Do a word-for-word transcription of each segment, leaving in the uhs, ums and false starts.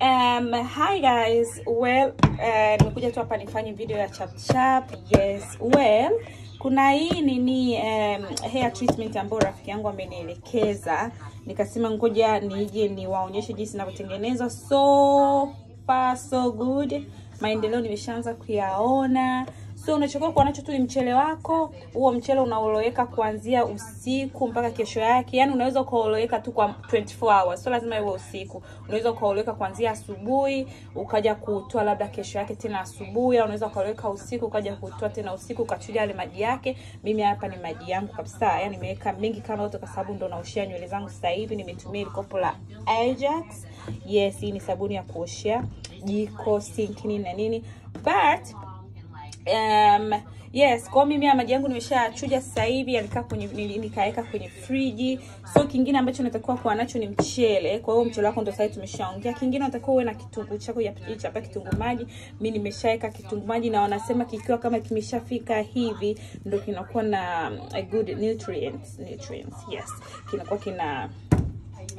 Um, hi guys, well, uh, nimekuja tu hapa nifanye video ya chap chap. Yes, well, kuna hii nini um, hair treatment ambayo rafiki yangu amenielekeza. Nikasema ngoja nije niwaonyeshe jinsi inavyotengenezwa. So far so good. Maendeleo nimeshaanza kuyaona. So unachukua kwa nacho tu ni mchele wako, huo mchele unaoloweka kuanzia usiku mpaka kesho yake. Yaani unaweza kuoloweka tu kwa twenty-four hours. So lazima iwe usiku. Unaweza kuoloweka kuanzia asubuhi, ukaja kutoa labda kesho yake tena asubuhi, au unaweza kuoloweka usiku ukaja kutoa tena usiku ukachuja ile maji yake. Mimi hapa ni maji yangu kabisa. Yaani nimeweka mengi kama yote kwa sababu ndo naoshia nywele zangu sasa hivi. Nimetumia ile kopo la Ajax. Yes, hii ni sabuni ya kuoshia jiko, sink nini na nini. But Um, yes, kwa mimi ya maji yangu nimeshachuja sasa hivi, yalikaa kwenye nikaeka kwenye friji. So kingine ambacho natakuwa kuwa nacho ni mchele. Kwa hiyo mchele wako ndo sasa tumeshaongea. Kingine natakuwa uwe na kitunguu chako ya picha hapa, kitunguu maji. Mimi nimeshaeka kitunguu maji na wanasema kikiwa kama kimeshafika hivi ndio kinakuwa na a good nutrients, nutrients. Yes, kinakuwa kina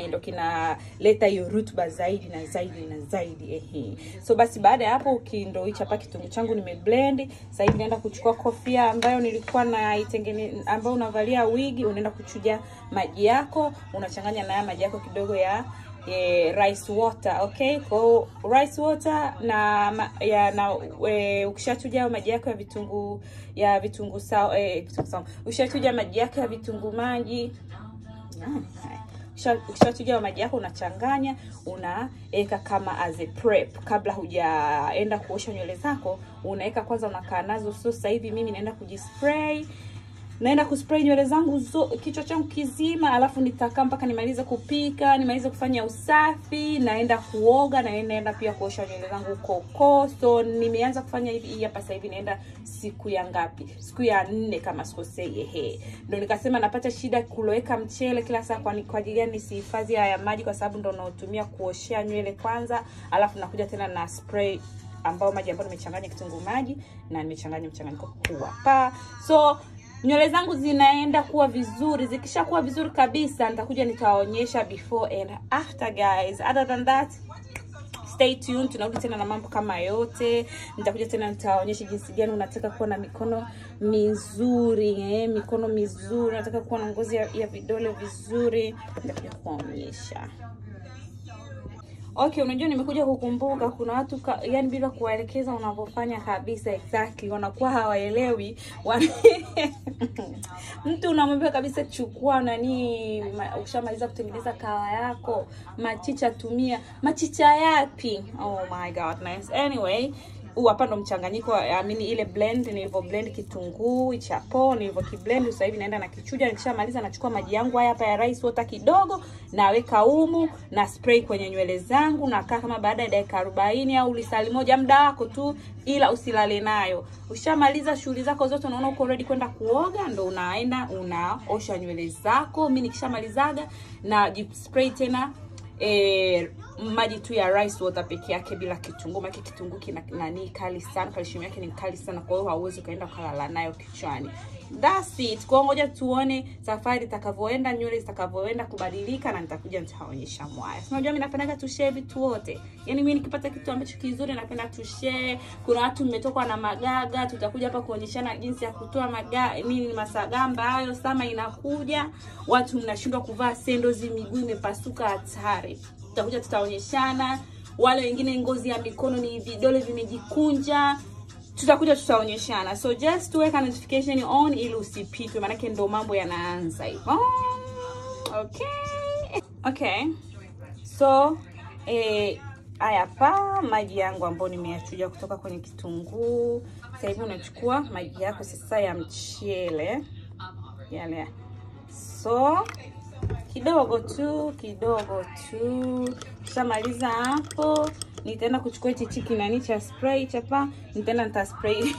ndio kina leta hiyo rutuba zaidi na zaidi na zaidi ehe. So basi baada ya hapo ndio ichapa kitungu changu nimeblend. Sasa hivi naenda kuchukua kofia ambayo nilikuwa na itengeneza ambayo unavalia wigi, unaenda kuchuja maji yako, unachanganya na maji yako kidogo ya e, rice water, okay? Kwa rice water na ma, ya na e, ukishachuja maji yako ya vitungu ya vitungu sawa eh vitungu sawa. Ukishachuja maji yako ya vitungu maji yeah. Ukishachuja maji yako unachanganya, unaeka kama as a prep kabla hujaenda kuosha nywele zako, unaeka kwanza unakaa nazo. So sasa hivi mimi naenda kujispray. Naenda kuspray nywele zangu kichwa changu kizima, alafu nitakaa mpaka nimalize kupika, nimalize kufanya usafi, naenda kuoga na naenda pia kuosha nywele zangu koko. So nimeanza kufanya hivi hapa sasa hivi, naenda siku ya ngapi? Siku ya nne kama sikosei ehe. Ndio nikasema napata shida kuloweka mchele kila saa, kwani kwa ajili ya nisihifadhi haya maji kwa sababu ndio naotumia kuoshia nywele kwanza, alafu nakuja tena na spray ambao maji ambayo nimechanganya kitunguu maji na nimechanganya mchanganyiko kwa pa. So nywele zangu zinaenda kuwa vizuri. Zikisha kuwa vizuri kabisa, nitakuja nitaonyesha before and after guys. Other than that, stay tuned. Tunarudi tena na mambo kama yote. Nitakuja tena nitaonyesha jinsi gani unataka kuwa na mikono mizuri, eh, mikono mizuri, unataka kuwa na ngozi ya, ya vidole vizuri. Nitakuja kuonyesha. Okay, unajua nimekuja kukumbuka kuna watu ka, yani bila kuwaelekeza unavyofanya kabisa exactly wanakuwa hawaelewi. Wan... Mtu unamwambia kabisa chukua nani ukishamaliza kutengeneza kawa yako, machicha tumia. Machicha yapi? Oh my god, nice. Anyway, huu hapa ndo mchanganyiko, I mean ile blend nilivyo blend kitunguu, chapo nilivyo kiblend. Sasa hivi naenda na kichuja, nikishamaliza nachukua maji yangu haya hapa ya rice water kidogo, naweka umu na spray kwenye nywele zangu, na kaa kama baada ya dakika arobaini au lisali moja, muda wako tu, ila usilale nayo. Ushamaliza shughuli zako zote, unaona uko ready kwenda kuoga, ndo unaenda unaosha nywele zako. Mimi nikishamalizaga na deep spray tena eh maji tu ya rice water peke yake bila kitunguu. Maki kitunguu kina nani kali sana, kalsium yake ni kali sana, kwa hiyo hauwezi kaenda kalala nayo kichwani. That's it. Kwa ngoja tuone safari itakavyoenda, nywele zitakavyoenda kubadilika, na nitakuja nitaonyesha mwaya. Unajua mimi napenda tu share vitu wote. Yaani mimi nikipata kitu ambacho kizuri napenda tu share. Kuna watu mmetoka na magaga, tutakuja hapa kuonyeshana jinsi ya kutoa magaga, nini masagamba hayo sama inakuja. Watu mnashindwa kuvaa sendozi, miguu imepasuka hatari. Tutakuja tutaonyeshana. Wale wengine ngozi ya mikono ni vidole vimejikunja. Tutakuja tutaonyeshana. So just to weka notification on ili usipitwe, maana yake ndo mambo yanaanza hivyo. Okay. Okay. So eh hapa maji yangu ambayo nimeyachuja kutoka kwenye kitunguu. Sasa hivi unachukua maji yako sasa ya mchele. Yale. So kidogo tu, kidogo tu. Kishamaliza hapo, nitaenda kuchukua chichiki nani cha spray chapa, nitaenda nita spray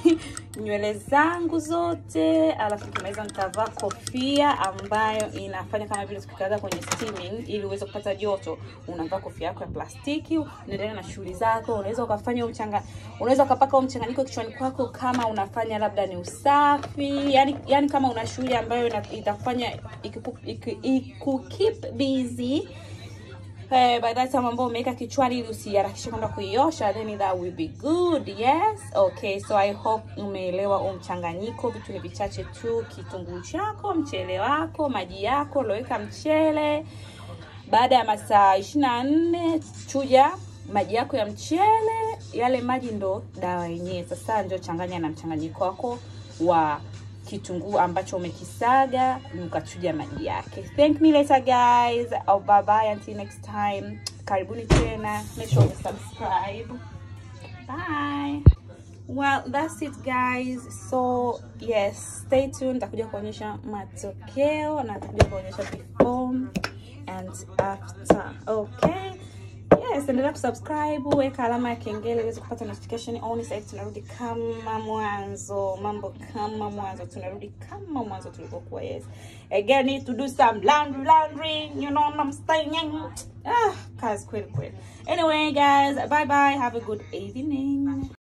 nywele zangu zote, alafu tunaweza nitavaa kofia ambayo inafanya kama vile tukikaza kwenye steaming ili uweze kupata joto. Unavaa kofia yako ya plastiki, unaendelea na shughuli zako. Unaweza ukafanya uchanga, unaweza ukapaka mchanganyiko kichwani kwako kama unafanya labda ni usafi, yani yani kama una shughuli ambayo itakufanya ikukeep busy. Hey, by that time I'm going to make a kichwari luciara kishikonda kuiosha, then that will be good. Yes, okay. So I hope umeelewa umchanganyiko, vitu ni vichache tu, kitunguu chako, mchele wako, maji yako, loweka mchele. Baada ya masaa ishirini na nne chuja maji yako ya mchele, yale maji ndo dawa yenyewe. Sasa njoo changanya na mchanganyiko wako wa kitunguu ambacho umekisaga ukachuja maji yake. Thank me later guys. Oh, bye bye until next time. Karibuni tena. Make sure to subscribe. Bye. Well, that's it guys. So, yes, stay tuned. Nitakuja kuonyesha matokeo na nitakuja kuonyesha before and after. Okay. Yes, endelea kusubscribe, weka alama ya kengele uweze kupata notification on. Sasa tunarudi kama mwanzo, mambo kama mwanzo, tunarudi kama mwanzo tulipokuwa. Yes, again need to do some laundry laundry, you know what I'm saying? Ah, guys, quick quick. Anyway guys, bye bye, have a good evening.